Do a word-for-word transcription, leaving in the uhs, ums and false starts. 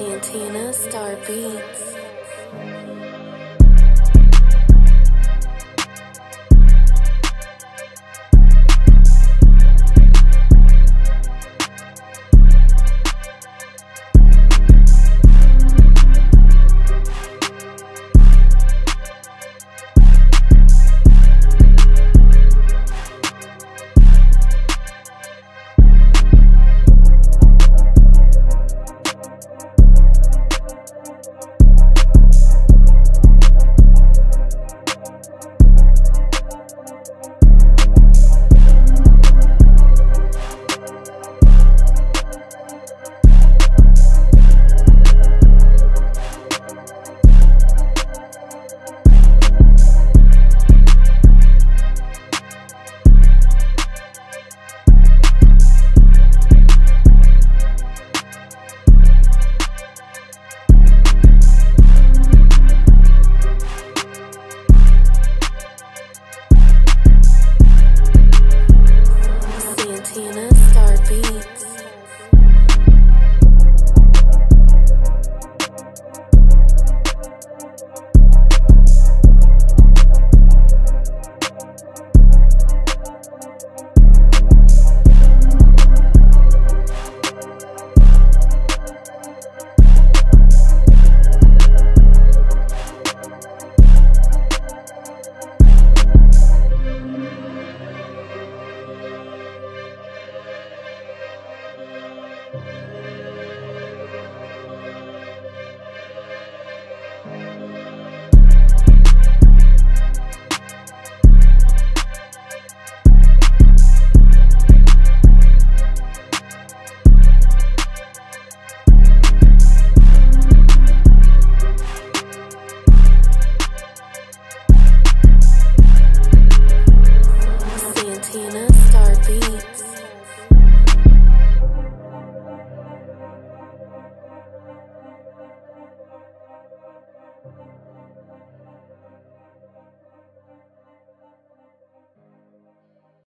SantanaStar Beats. SantanaStar Beats. Thank you.